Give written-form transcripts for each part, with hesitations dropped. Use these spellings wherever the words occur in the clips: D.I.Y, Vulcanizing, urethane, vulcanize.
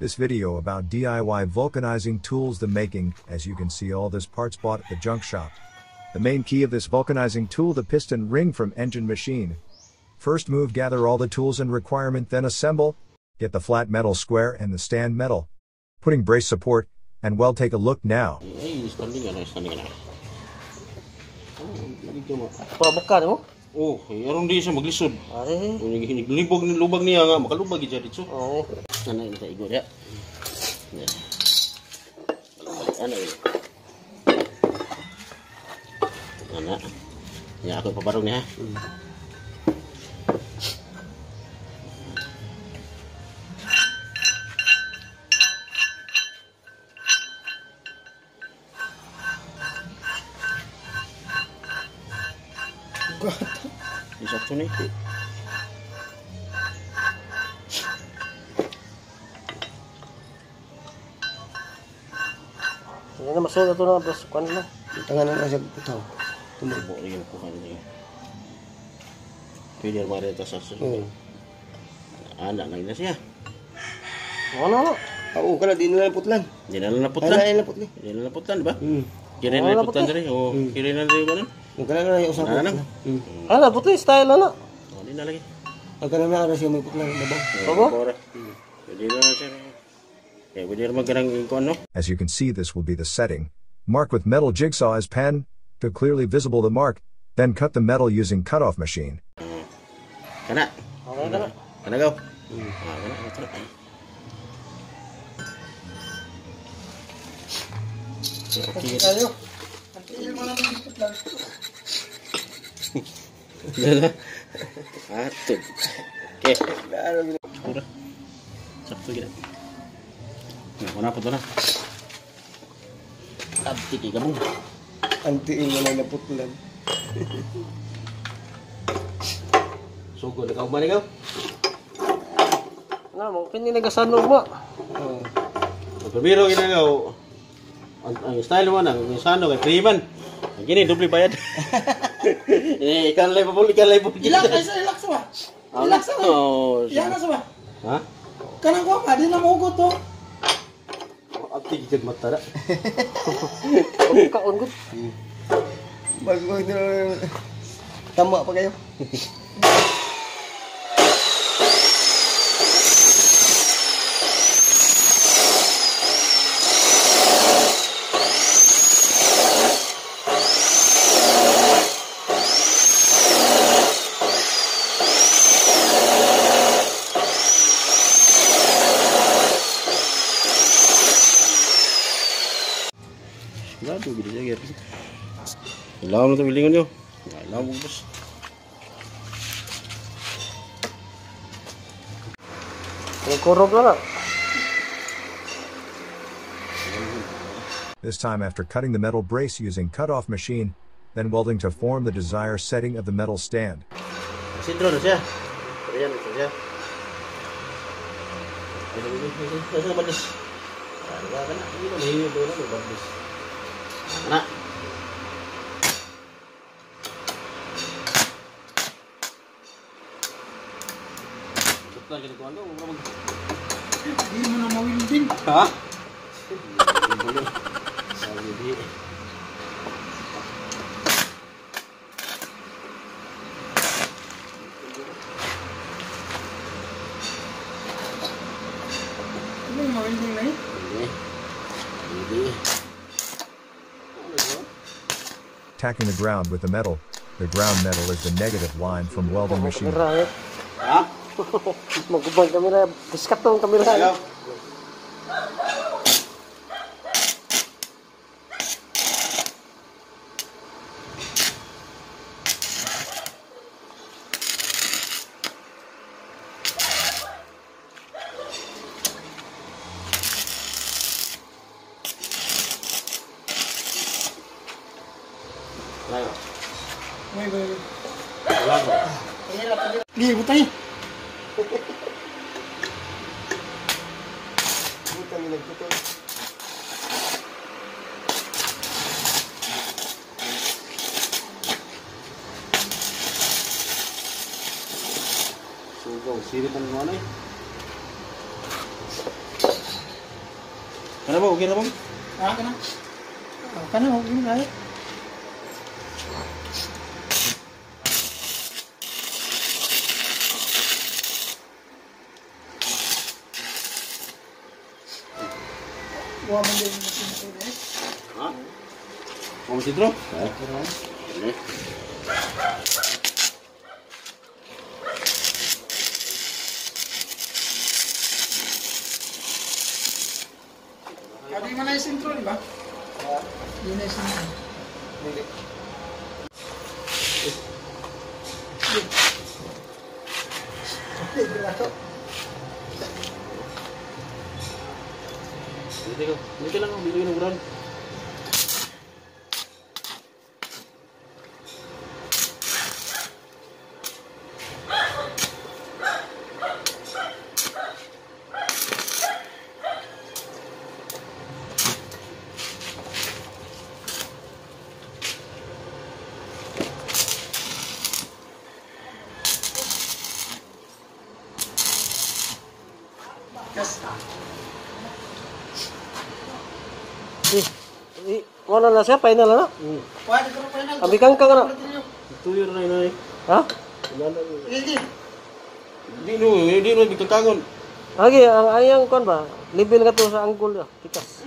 This video about DIY vulcanizing tools, the making. As you can see, all this parts bought at the junk shop. The main key of this vulcanizing tool, the piston ring from engine machine. First move, gather all the tools and requirement, then assemble. Get the flat metal square and the stand metal. Putting brace support, and well, take a look now. Oh, aron di siya maglisod. Ay, lubog ni lubog niya nga makalubog gid dito. Oo. Ana ita igod ya. Ya. Ana. Ana. Ya ako pabarog ni ha. Ini ada masalah tu nak bersukan lah. Tangan aja tahu. Tu berbuk dia kuhan ni. Pilih mari atas asas. Anak lain dah ya. Mana? Tahu kalau di dalam putlan. Di dalam putlan. Dalam putlan. Dalam putlan, bah. Kirain dalam putlan tadi. Oh, kirain dari mana? Mukanya na yung usapot na. Ala, puti style na. O, di na lagi. Agad na na siya may putla ng baba. Baba? Pwede na siya. Eh, pwede na magkarang ikon, no? As you can see, this will be the setting. Mark with metal jigsaw as pen, to clearly visible the mark, then cut the metal using cutoff machine. Kana. Okay, kana. Kana, go. Kana, kana. Okay, tayo. Ang style mo na, ang sano kay Freeman. Ang gini, dupli bayad. Ikan lay pabuli, ikan lay pabuli. Relax ba? Relax ba? Iyan na ba? Ha? Kanang ko pa, di na maugot to. Abtig jad matara. Kaon ko. Bago ito, tama pa kayo. Lalu gitu aja guys. Lawan tuh bilingan yo. Nah, lawan bos. Korok lah. This time after cutting the metal brace using cut-off machine, then welding to form the desired setting of the metal stand. Sintro terus ya. Kalian terus ya. Ini bagus. Nah, kan ini bagus. Nah. Betul jadi kawan tu berapa? Ini mana mau winding? Hah? Boleh. Jadi. Ini mau winding ni? Ini. Attacking the ground with the metal. The ground metal is the negative line from welding machine. Ha? Magubang kamera, biskat tong kamera. Ayaw. Ini butang ni. Butang ni butang. Sudah siri pun mana? Kenapa? Okey kenapa? Ah, kena. Kena okey lah. Buang mandi mesin tu deh. Hah? Buang mesin tu? Hah. Ini. Ada mana mesin tu ni, bang? Ini mesin. Ini. Ini beratur. Dito lang ang biluin ng ground. Wala na siya, final na? Abigang ka na? Tuyo na yun. Ha? Hindi na bitatangon. Lagi, ang ayang kon ba? Libil ka to sa angkol na. Tikas.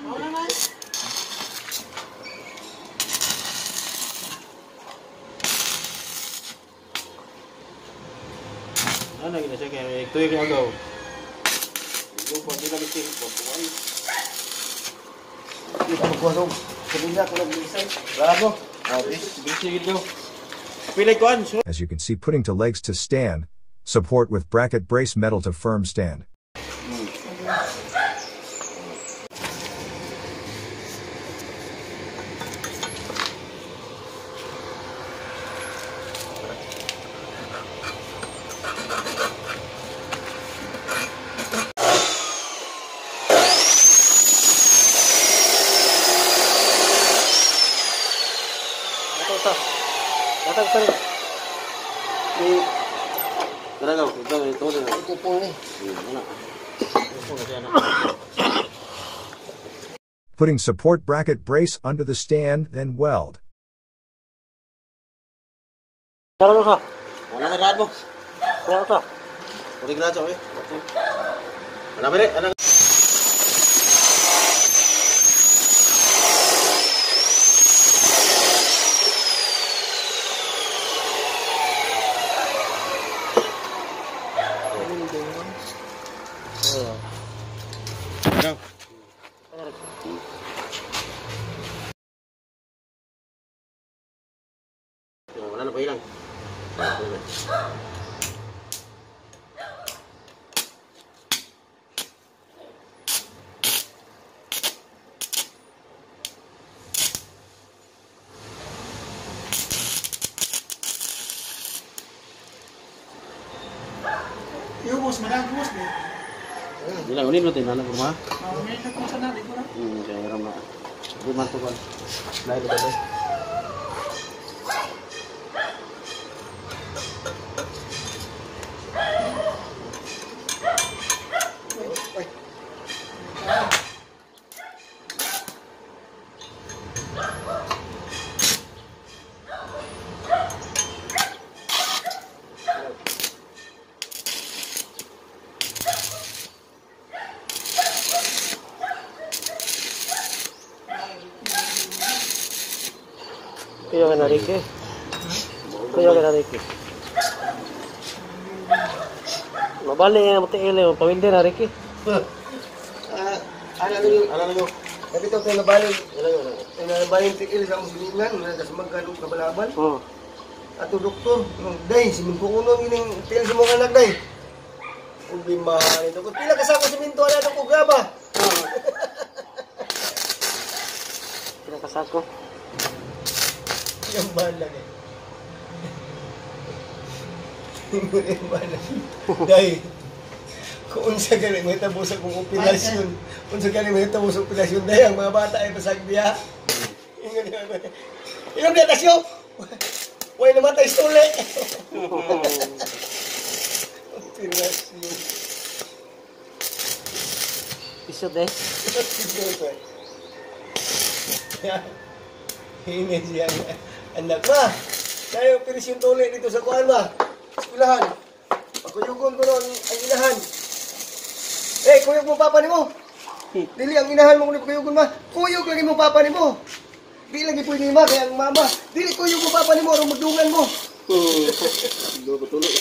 Ano yun na siya kaya? Tuyo ka agaw. Hindi na bitin. Hindi na magkuha. As you can see, putting to legs to stand, support with bracket brace metal to firm stand. Putting support bracket brace under the stand, then weld. Ini betul, anak rumah. Ini kita terus anak di mana? Saya ramah. Rumah tu kan. Dah itu dah. ¿Qué? Kuya ganado aquí. No vale, botella, para vender aquí. Ala lo. Epito tayo na bali. Ala bali tikil sa musliman, wala ka magkano kabalaban. Oh. Ato doktor, day sinukunon ining til sa mga nagday. Ubi mahal ito. Pila ka sako semento ala do ko gaba. Pila ka sako. Yang balang eh. Yang balang. Dahil, kung unsa galing may tabos akong operasyon, dahil ang mga bata ay pasagbiya. Inom na tasyo! Huwag namatay suli! Operasyon. Isa شده ini siya anak ma tayo piris yung tuli dito sa kuhan ma ilahan pagkuyugon ko noon ang inahan eh kuyog mo papa ni mo dili ang inahan mo kuyugon ma kuyog lagi mo papa ni mo di lagi po ni ma kaya ang mama dili kuyog mo papa ni mo arong magdungan mo hindi ko tuloy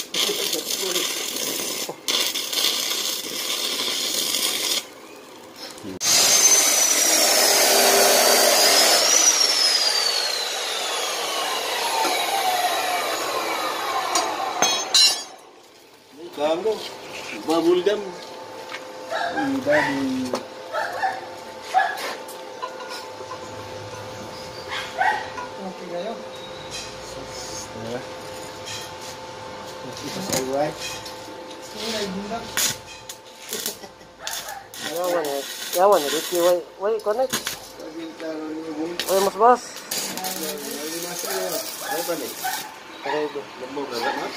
Kamu, babul dam, babi. Okey gayo. Sudah. Kita selesai. Selesai bunda. Kawan, kawan, Ricky, wei, connect. Wei, mas bos. Wei, mas bos. Apa ni? Ada itu, lembut berapa mas?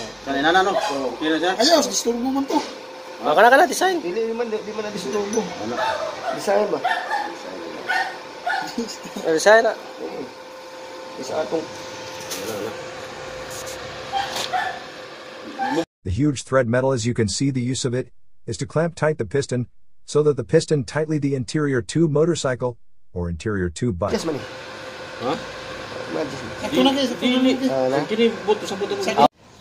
Kanina na, no? Okay na siya? Ayos, disturbo man to. Baka na ka na, design. Hindi man na disturbo. Ano? Design ba? Design na. Isa akong... The huge thread metal, as you can see, the use of it is to clamp tight the piston so that the piston tightly the interior tube motorcycle or interior tube bike. Yes, mani. Huh? Satu lagi, satu lagi. Kini butuh satu butuh.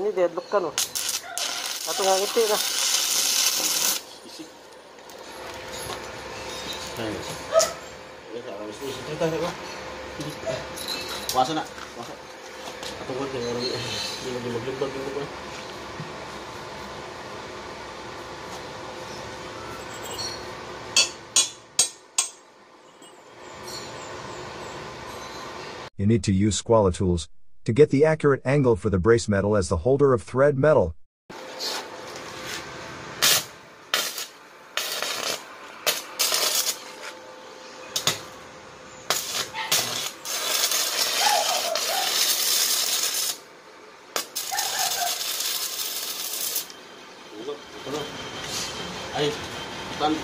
Ini deadlock kan loh. Atau nggak ngerti lah. Kuasa nak? Kuasa. Atau buat yang orang di mobil berpikir. You need to use Squala tools to get the accurate angle for the brace metal as the holder of thread metal. Jangan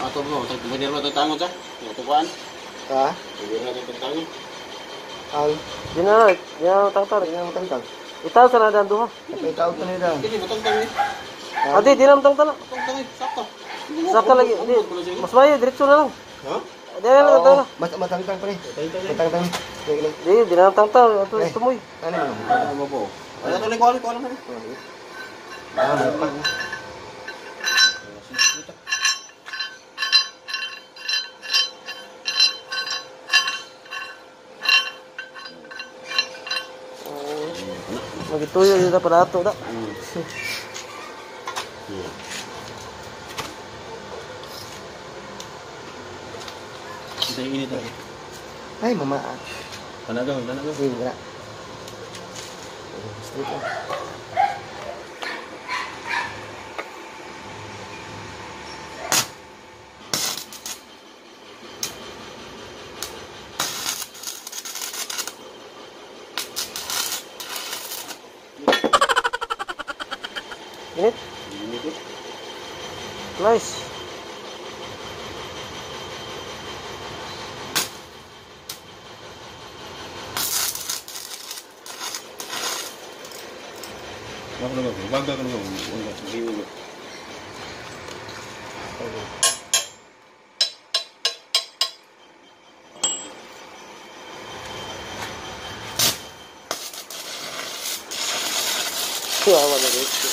utang-utang. Jangan utang-utang. Itaw sa nadaan doon ha? Itaw-utang nila. Hindi, utang-utang eh. Hindi, di lang utang-utang lang. Utang-utang eh, sakto. Sakto lagi. Mas maya, diretso na lang. Ha? Di lang utang-utang lang. Matang-utang pa rin. Matang-utang. Di lang utang-utang. Ito mo eh. Ano mo? Ano mo po? Ano ito lang ko alam na rin. Ano mo? Magituyo yung aparato na. naiinit ako. Ay, mamaak. Panagaw, panagaw. Ay, wala. Gusto ito. Init? Init eh. Nice. Wag na wag. Wag na wag. Hindi mo wag. Wala wala dito.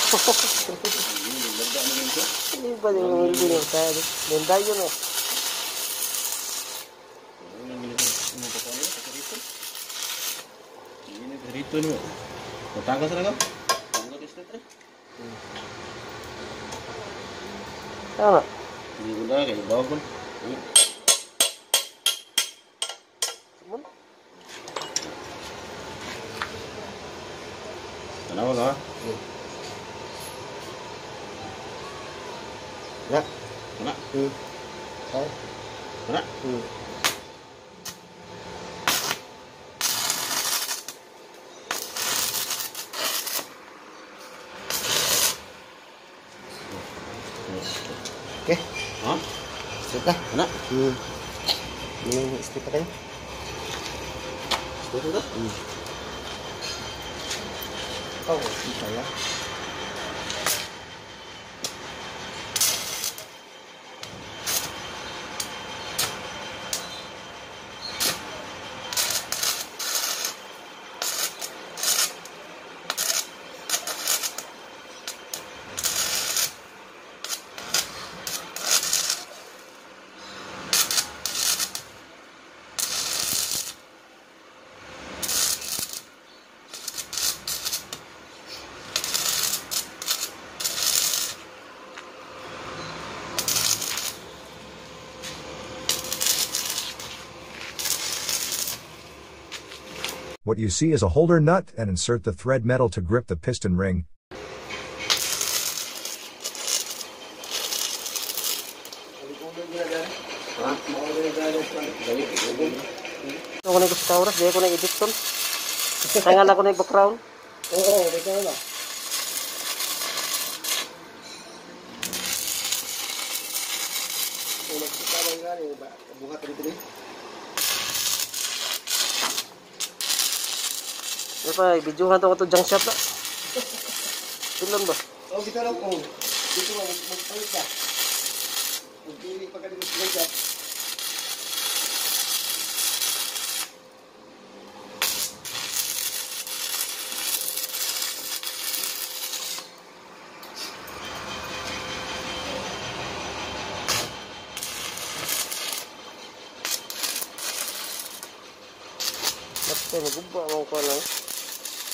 Hindi pa din mo binigay. Benta yun eh. Dito niyo. Tatanggap na lang. Tama. Hindi ko na kayo bawa ko. Sabon? Tanawag ha? Wala? Wala? Wala? Okay. Ha? Straight lah. Anak? Ini straight pakai. Straight dah? Oh, kita ya. What you see is a holder nut and insert the thread metal to grip the piston ring. Apa video hantar atau junk shop tak? Belum bah. Oh kita nak oh itu mungkin tak. Mungkin pakai di junk shop. Macam ni gubak mau kau lah.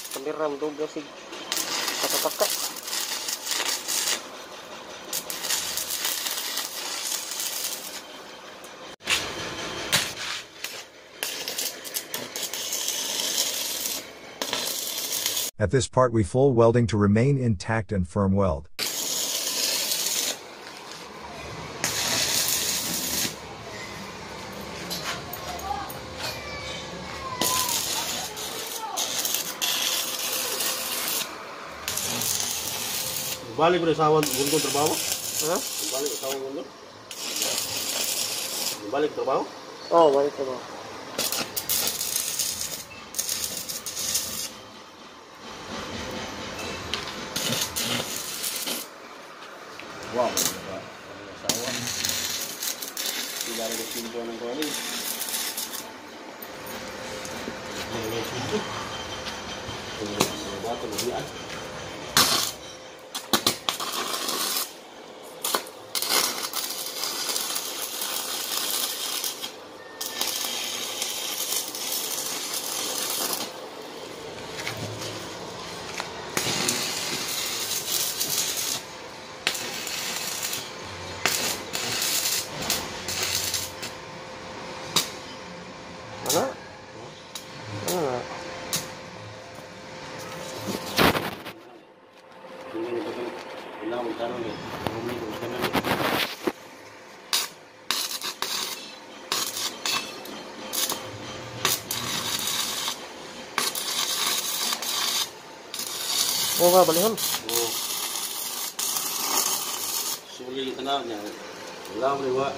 Kamiram doga sig patapaka At this part we full welding to remain intact and firm weld. Balik bersawal guntur terbawa, balik bersawal guntur, balik terbawa. Oh, balik terbawa. Wow, bersawal tidak ada kesimpulan kali. Batu lebih. かな。वो का बलिहन वो सोले इतना यार लाभ रे हुआ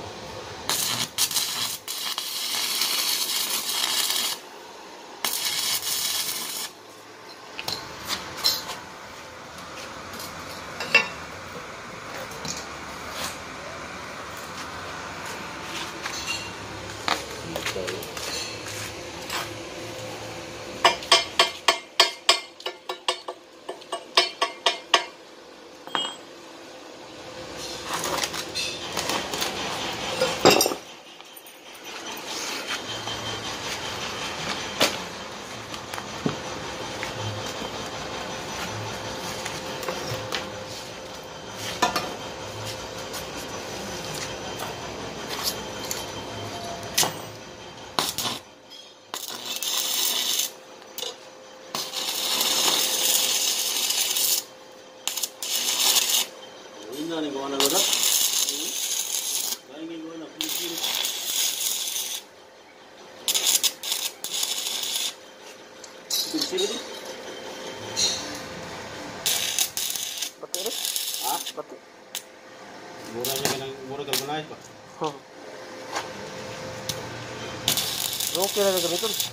¿Qué era lo que me contó?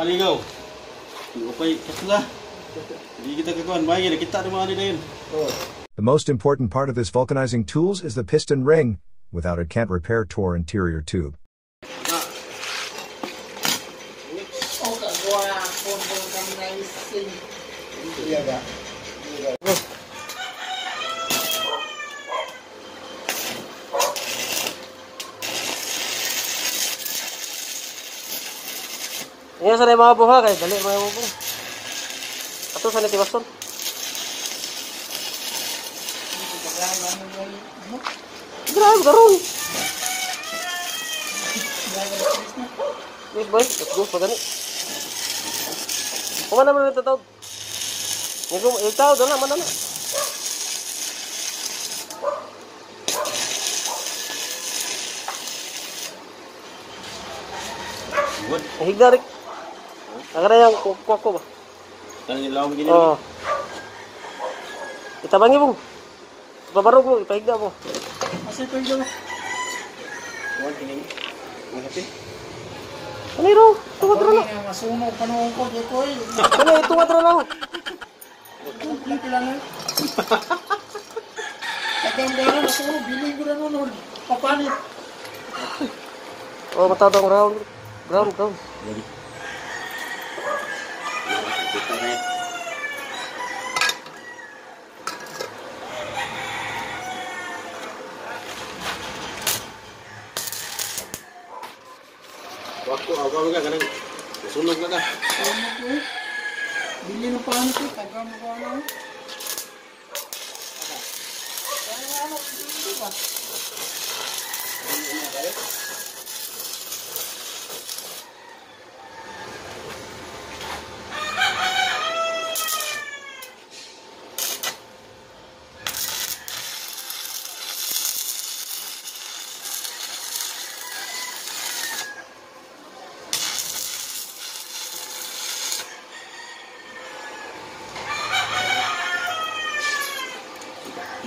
Aligaw, the most important part of this vulcanizing tools is the piston ring. Without it, can't repair torn interior tube. Yan sana yung mga buha, guys. Dali, mga buha. Ato, sana tibason. Wait, boy, let's go for the next. Kumana mo na ito, tawag. Yung tawag, doon na, madami. Higda rin. Agad yung kuwak ko ba? Oo. Itabangi mo. Ipabarog mo, ipahigda mo. Masa ito yung gawin? Huwag kinigin. Huwag natin. Aniro, tunga trona. Masuno pa noong ko, Jekoy. Ano, tunga trona. Kumplito lang yun. Katambara, masuno, biling ko na noon. Papanit. Oh, matadang round. Round, round. Ready. Waktu awal juga kan, sulung juga. Beli numpang tu, takkan numpang.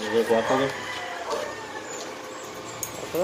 Ini buat apa tu? Apa?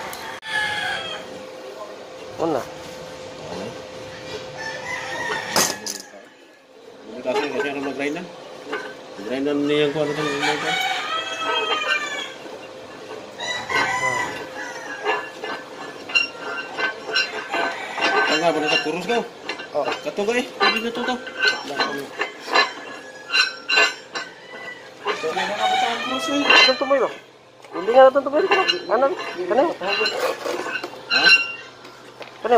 Mana? Bukit asli kasih yang rumah grinder. Grinder ni yang kau ada kan rumah kau. Tengah berasa kurus kau. Katu kau, kau juga tu tau. Tentu mai bang. Undingan tentu mai kau. Mana? Kena. Pernah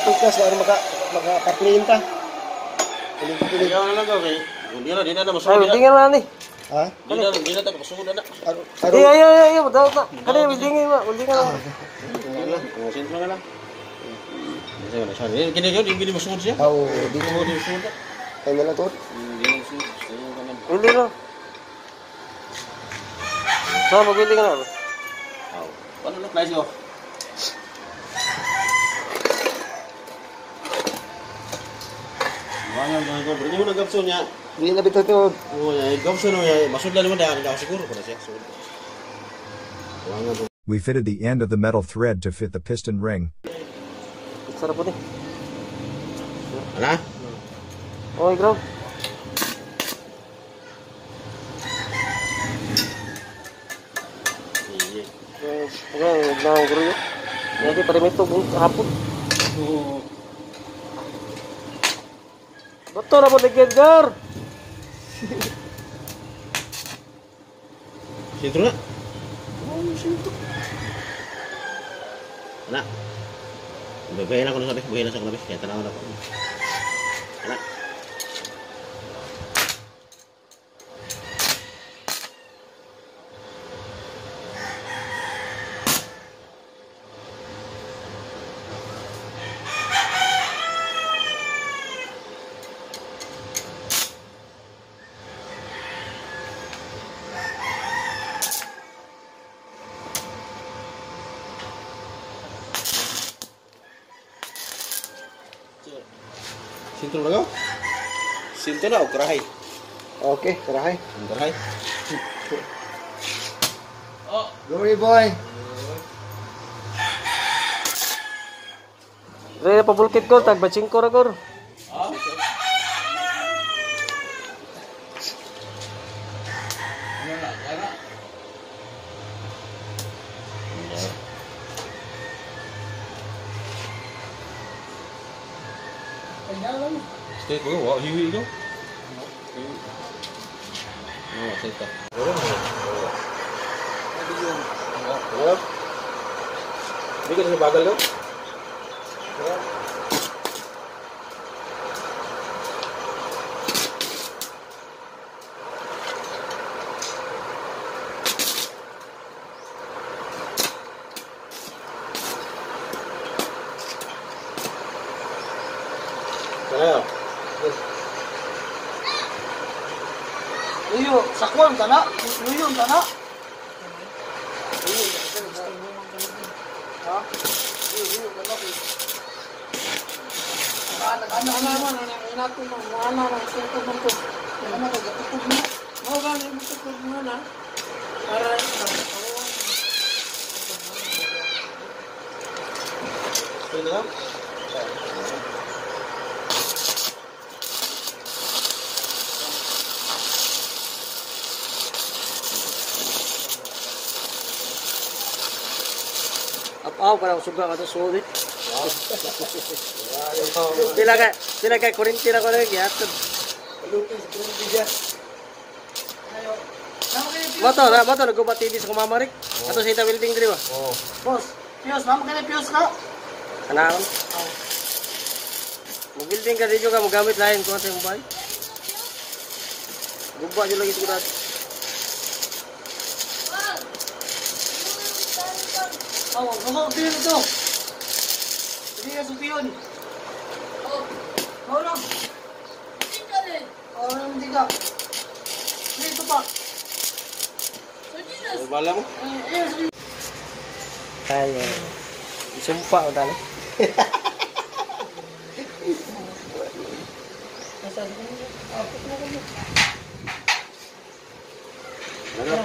Tugas baru maka perintah. Ini dia lah, dia ada masalah. Tinggal mana ni? Ayo, berarti udah gapsonya. Ini lebih tuh. Oh ya, gapson ya. Maksudnya lima dah sikur pada sih. We fitted the end of the metal thread to fit the piston ring. Sarap putih. Ana? Oi, bro. Iya. Oke, nah, bro. Jadi perimeter hapun. Betul apa deket gar? Situ nak? Oh situ. Nak? Bukan nak kau nak bukan nak kau nak kita nak nak. Nak? Sintul lagi? Sintul lah, kerahai. Okey, kerahai. Kerahai. Oh, glory boy. Re, pabulkit ko, tagbacing ko ragor. Stay for a while. Here you go. No, I take that. What? Look at the bagel, look. Uyo, sakuan ka na? Uyon ka na? Ha? Uyon ka na? Ano aw para sugar ka to sorry tila ka korintira ko lagi at motor ko batidis ko mamarik ato sa building diri ba boss pios mamo kay pios ka kanaan mo building ka dito ka magamit lain ko sa mobile guba jud lagi sigurad oh, no, tiene to. Tiene su pion. Oh, no. Dígale. Oh, no, diga. Listo pa. ¿Sentidas? ¿Valamos? Ay, sumpa udah nih. Masa dulu. Aku pernah. Mana?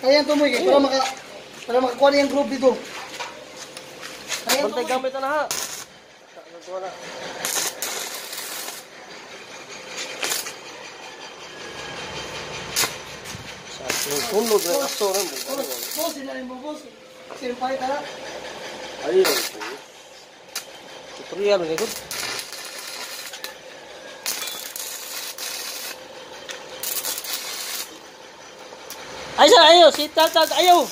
Kaya yung tumoy, para maka Para makakuha na yung group dito. Bantay gamit na lahat. Nagkuha na. Tulog na yung astoran. Bosin na rin mo, bosin. Sirimpahit na lang. Ayun. Ito rin yan, ikot. Ayo, ayo, sitat, ayo.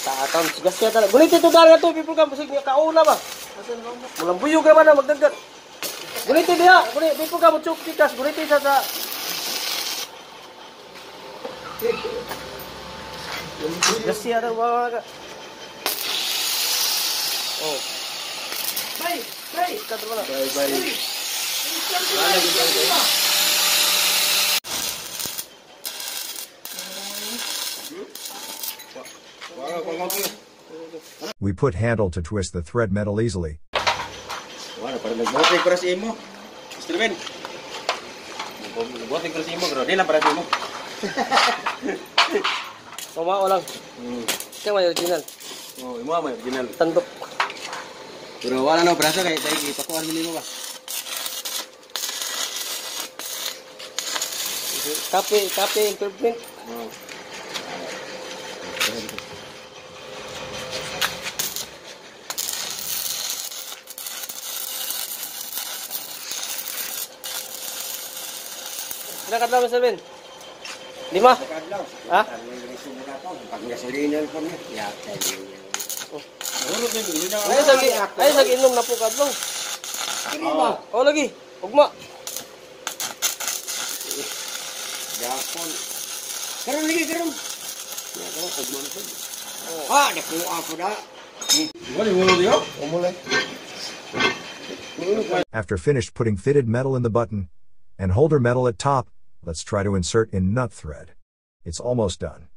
Tatam sigas siya talaga. Gulit ito dahil na ito, pipulkan, busig niya, kauna ba? Mulang buyog naman na, magdagdag. Gulit ito niya, pipulkan mo, tsuk, sigas, gulit ito sa... Sigas siya na, mga ka. Oh. Bye. Sikat mo na. Bye. Bye. We put handle to twist the thread metal easily. Ilang kadlaw, Mr. Ben? 5? Ha? Ayos, nag-inom na po kadlaw. O, lagi. Ugma. Karong lagi, karong. Ah, nakuha po na. After finished putting fitted metal in the button and holder metal at top, let's try to insert in nut thread. It's almost done.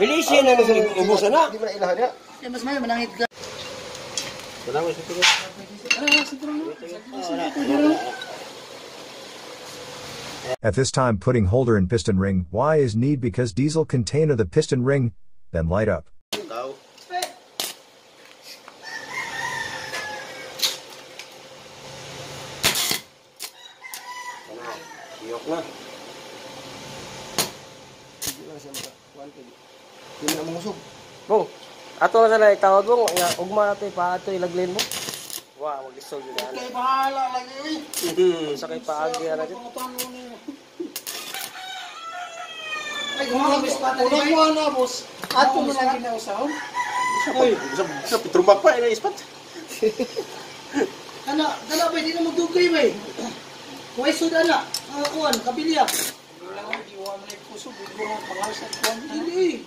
Pilih siya na mas ubusan na. Hindi mo na ilahan niya. Mas mayo, manangit ka. Salamat sa tulog. At this time, putting holder and piston ring. Why is need? Because diesel container the piston ring, then light up. Iyok na. Hindi lang siya maka. Hindi na mong usog. Bong, ato na sana itawad mong, ugma natin, paa ito, ilaglin mo. Wow, mag-isog yun. Okay, bahala, lagay. Sakay paagi na natin. Ay, gumanabos pa tayo. Gumanabos. Ato mo na ginausaw. Ay, pitrumbak pa, ina-ispat. Dala ba, hindi na magdugay ba eh. Huwag suda na, kuhan, kabiliya. Hindi.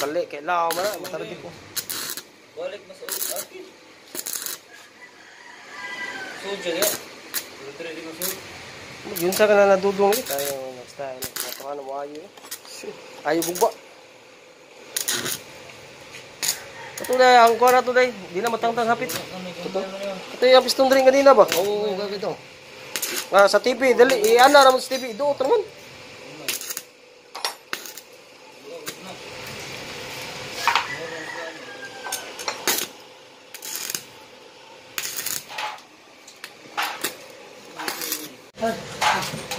Balik, kailangan mo na, mataragin ko. Balik na sa ulit atin. Sudya niya. Mataragin ko sudya. Yun sa ka na nadudong eh. Tayo, next time. Matuhan mo ayaw eh. Ayaw bugba. Ito na, ang kuha na ito na eh. Hindi na matangtang hapit. Ito yung piston ring kanina ba? Oo, gagawin ito. Sa TV, dali, iana naman sa TV, iduot naman.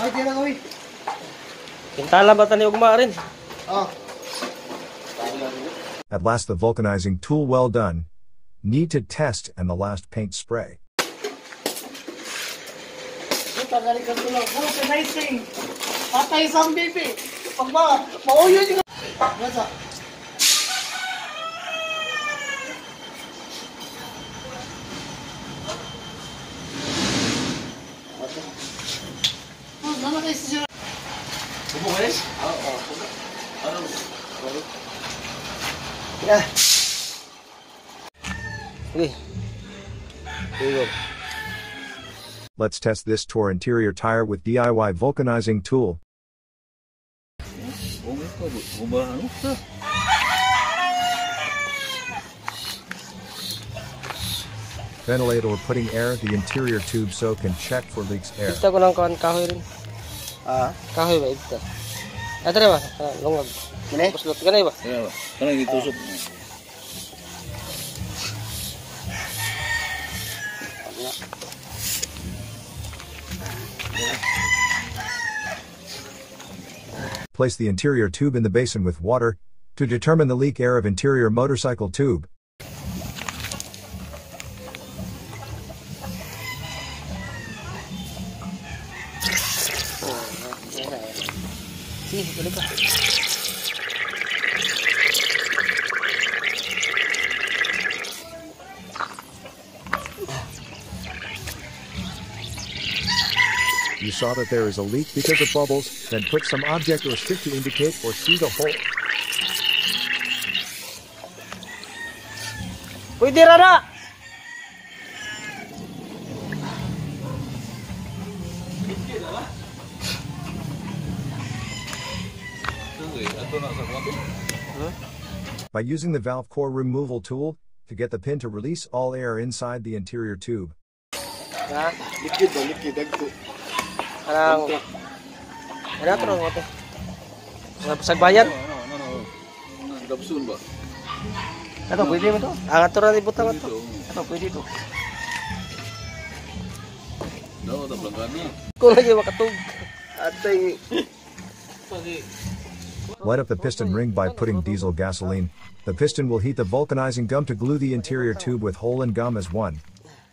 Ay, tira ko eh. Pintala ba tani ugma rin? Oo. At last the vulcanizing tool well done. Need to test and the last paint spray. Patay sang bibi. Pag mauyon yung... Bumuhis? Oo. Ano? Kaya. Okay. Here we go. Let's test this Tor interior tire with DIY vulcanizing tool. Ventilate or putting air the interior tube so can check for leaks air. Kahoy ba ito? Ito na ba? Lungag. Kanay? Paslot ka na ba? Kanay itusok. Place the interior tube in the basin with water to determine the leak air of interior motorcycle tube. You saw that there is a leak because of bubbles, then put some object or stick to indicate or see the hole. Pwede rara! By using the valve core removal tool to get the pin to release all air inside the interior tube. Light up the piston ring by putting diesel gasoline. The piston will heat the vulcanizing gum to glue the interior tube with hole and gum as one.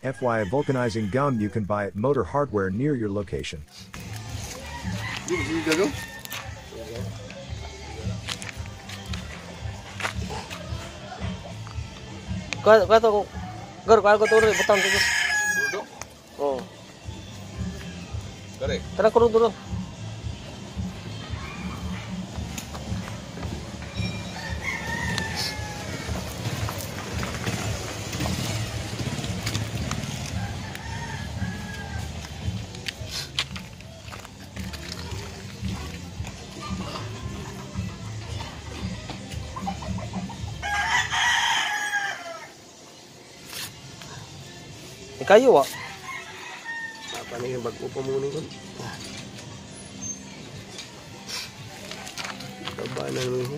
FYI, vulcanizing gum you can buy at Motor Hardware near your location. Kayo ah. Paano yung bago pa muna yun? Baba na naman yun.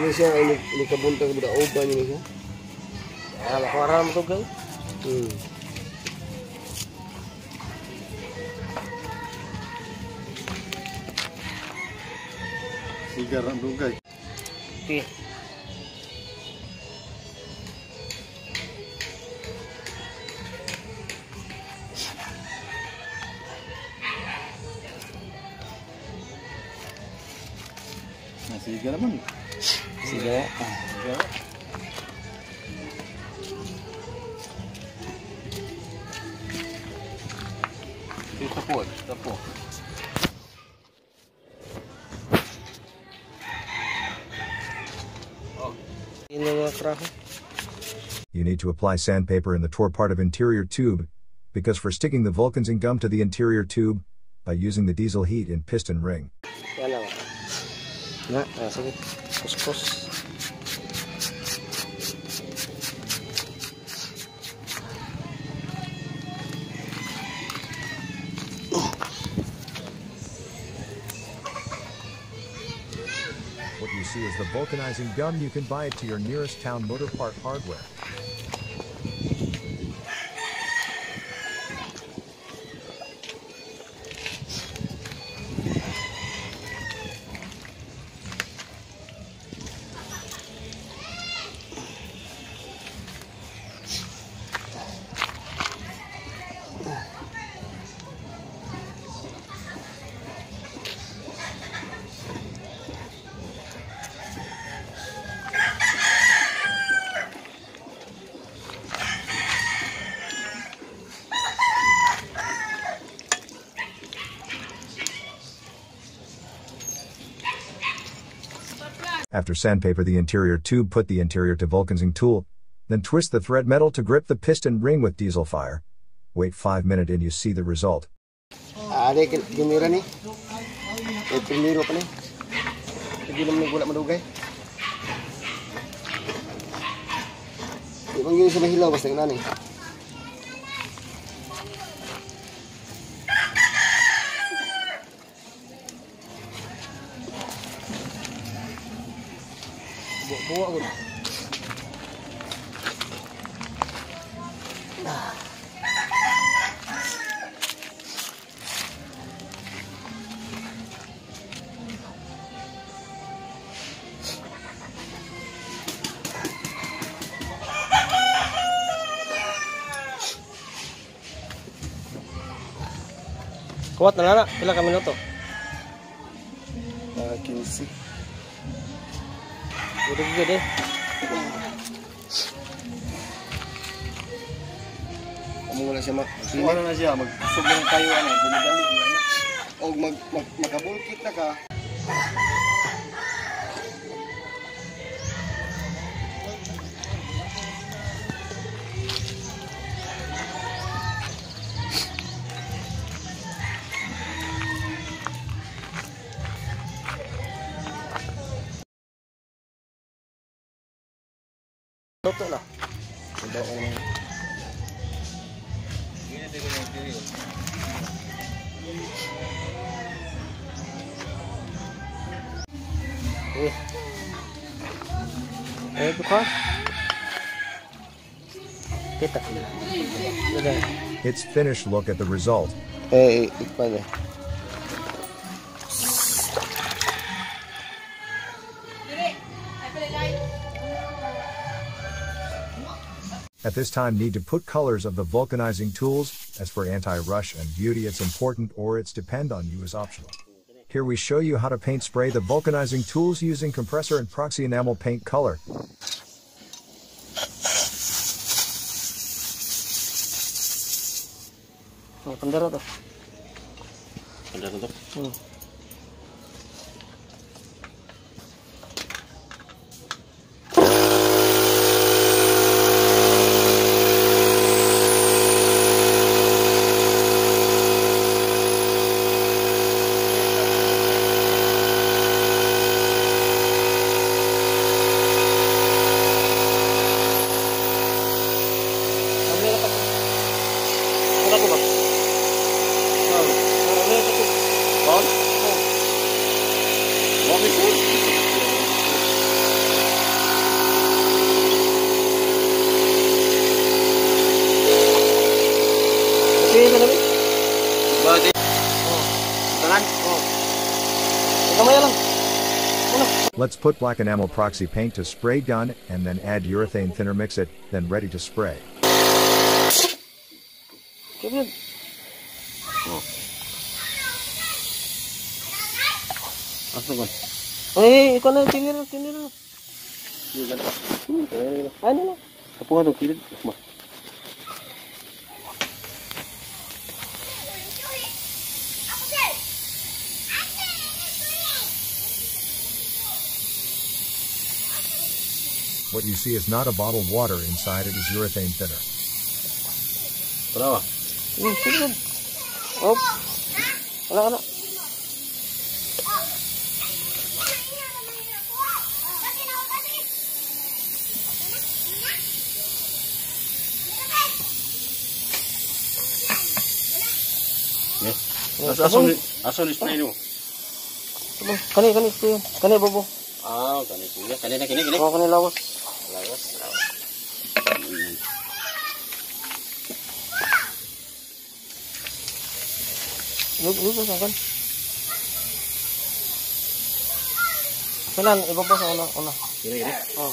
Ano siya? Nagkabuntang buda oban yun siya? Alam ko aram ito kayo. Sigaran dugay. Okay. Nasigaran man. Sigaran. Dito po, dito po. You need to apply sandpaper in the Tor part of interior tube, because for sticking the vulcanizing gum to the interior tube, by using the diesel heat in piston ring. accuracy is the vulcanizing gun. You can buy it to your nearest town motor part hardware. After sandpaper the interior tube, put the interior to vulcanizing tool, then twist the thread metal to grip the piston ring with diesel fire. Wait 5 minutes and you see the result. Kuat na na, pila ka minuto? 15. Gede-gede. Kamu na siya magsug ng kayo ano, binibalik na ano. O makabulkit na ka. Luto na. It's finished. Look at the result. At this time need to put colors of the vulcanizing tools. As for anti-rush and beauty, it's important or it's depend on you is optional. Here we show you how to paint spray the vulcanizing tools using compressor and proxy enamel paint color. Let's put black enamel proxy paint to spray gun and then add urethane thinner, mix it, then ready to spray. What you see is not a bottle of water, inside it is urethane thinner. Bravo. Yes. Asun is playing. Kani bobo. Oh, kena. Oh, kena lawas. Lawas. Lupa sa kan. Kailan ibaba sa una. Kira. Oh.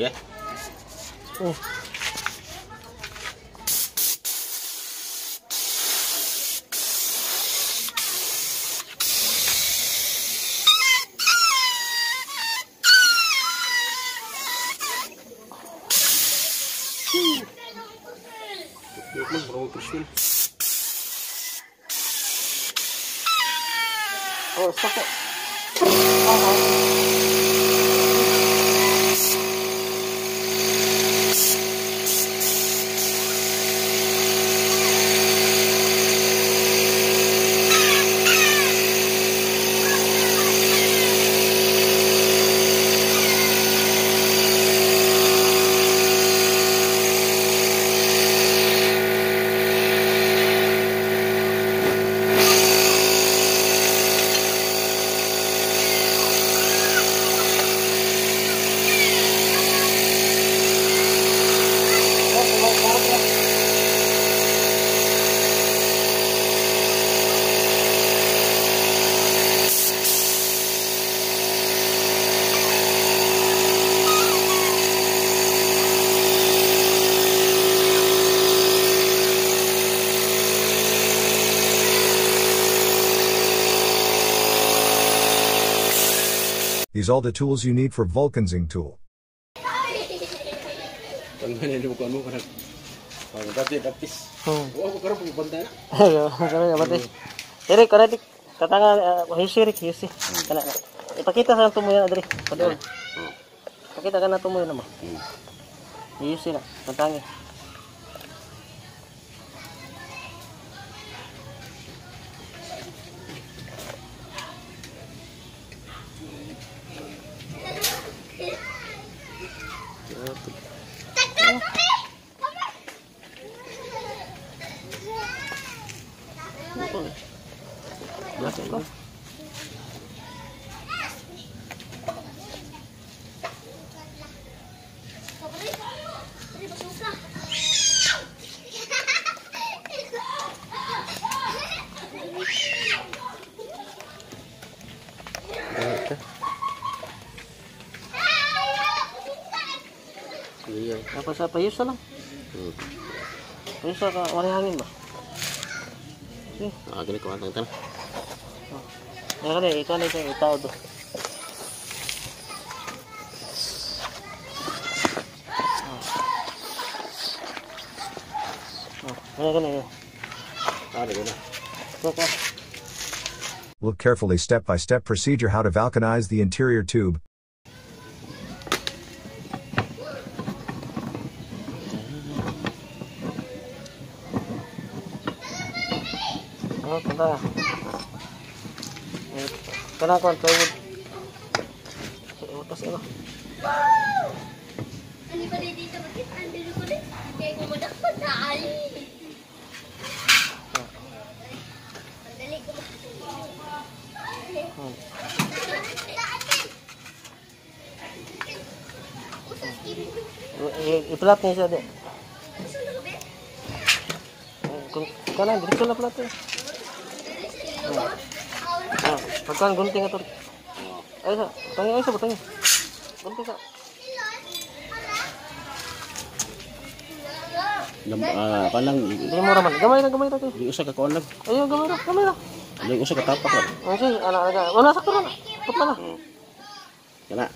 Yeah. Oh. difícil. Oh, está These all the tools you need for vulcanizing tool. Tapos sa payusa lang. Payusa ka, wala hangin ba? Okay. Ganit ko, tangtang. Ganit, ikaw na ito, itaw doon. Ganit. Ganit. Look carefully step-by-step procedure how to vulcanize the interior tube. Tanda. Kena kon plywood. Otas elo. Ani pa dito bakit andero ko din? Kaya gumudak pa dal. Dali ko. Iplat niya din. Kana dito na plat. Pagkain gunting ito. Ayos, tangi ayos ba tangi? Gunting ka. Palang. Hindi mo raman. Gamay na tayo. Hindi usag ka kaon lang. Ayun, gamay na. Hindi usag ka tapak lang. Ayun, ala. Wala sakto na. Put na. Kana.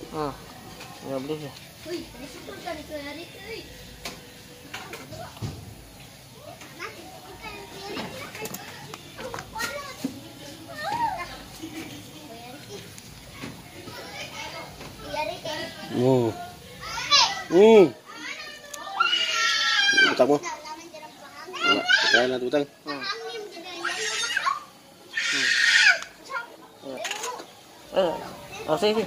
Nga bilis eh. Uy, resipon ka dito na rito eh. Oh. Utang mo. Kaya na utang. Sige.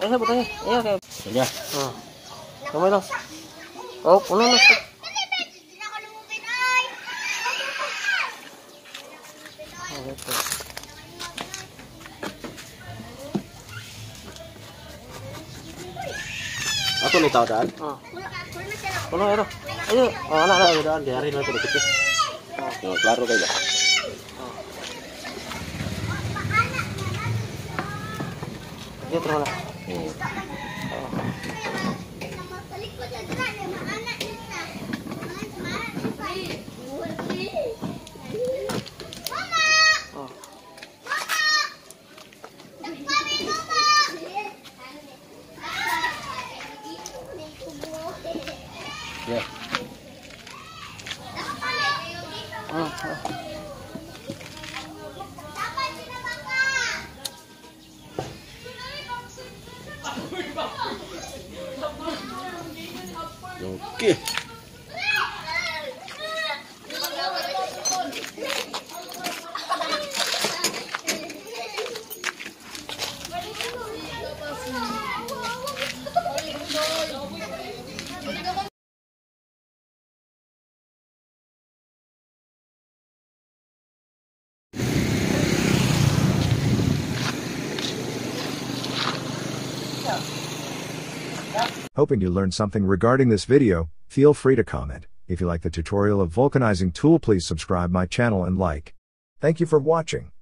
Ayun, butang eh. Ayun, okay. Sige. Kamay lang. Oh, puno na. Aku ni tahu dah. Pulang ayo. Ayo, anak ayo dah. Biarin aku duduk deh. Yo, laru aja. Dia terus lah. Yeah. Okay. Hoping you learned something regarding this video, feel free to comment. If you like the tutorial of vulcanizing tool, please subscribe my channel and like. Thank you for watching.